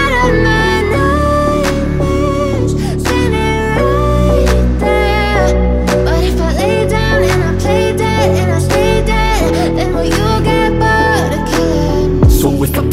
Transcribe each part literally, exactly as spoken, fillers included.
out of my nightmares, standing right there. But if I lay down and I play dead and I stay, then will you get bored of killing me? So if I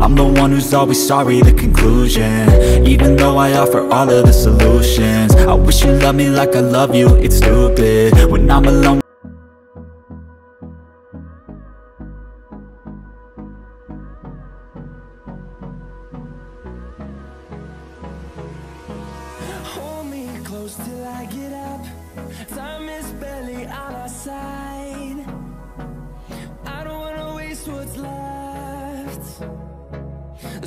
I'm the one who's always sorry, the conclusion. Even though I offer all of the solutions, I wish you loved me like I love you, it's stupid. When I'm alone, hold me close till I get up. Time is barely on our side. I don't wanna waste what's left. The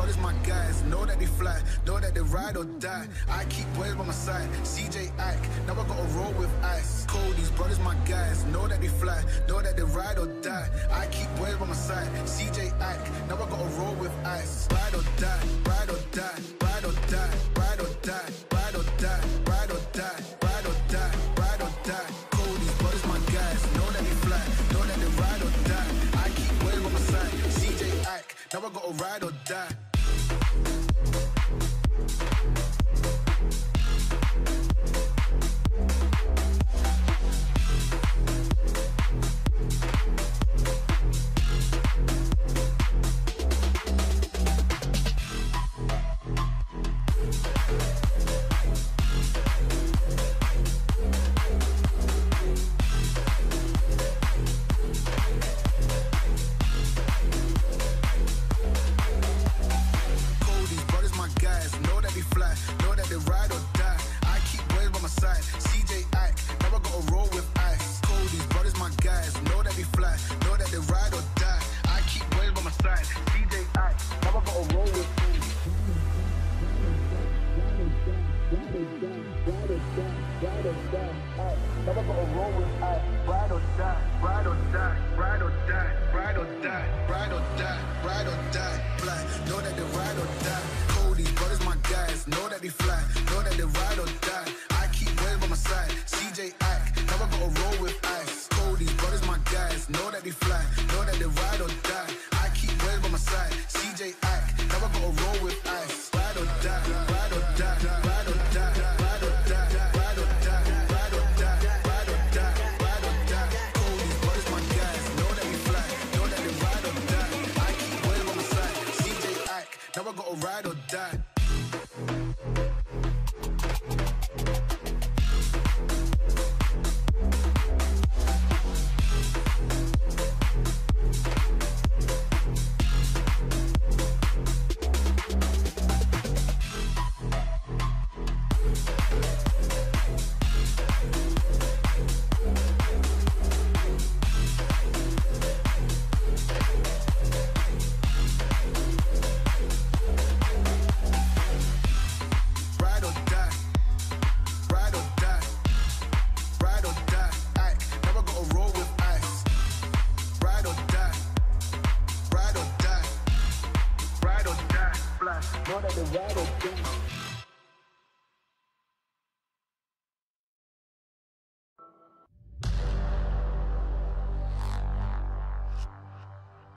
brothers, my guys, know that they fly, know that they ride or die. I keep boys by my side, C J Act, now I gotta roll with ice. Cold, these brothers, my guys, know that they fly, know that they ride or die. I keep boys by my side, C J Act, now I gotta roll with ice. Ride or die, ride or die, ride or die, ride or die, ride or die, ride or die, ride or die, ride or die. Cold, these brothers, my guys, know that they fly, know that they ride or die. I keep boys by my side, C J Act, now I gotta ride or die. Know that they ride or die. I keep boys by my side, C J Act, now I gotta roll with ice. Cold, these brothers, my guys, know that they fly, know that they ride or die. I keep boys by my side, C J Act, now I gotta roll with ice. Ride or die, ride or die, ride or die, ride or die, ride or die, ride or die, fly, know that they ride or die. Cold, these brothers, my guys, know that they fly, know that they ride or die. I keep waves by my side, C J Act, now I gotta roll with ice. Cold, these brothers, my guys, know that they fly, know that they ride or die. I keep waves by my side, C J Act, now I gotta roll with ice. Ride or die, ride or die, ride or die, ride or die, ride or die, ride or die, ride or die, ride or die. Cold, these brothers, my guys, know that they fly, know that they ride or die. I keep waves by my side, C J Act, now I gotta ride or die. Know that they ride or die.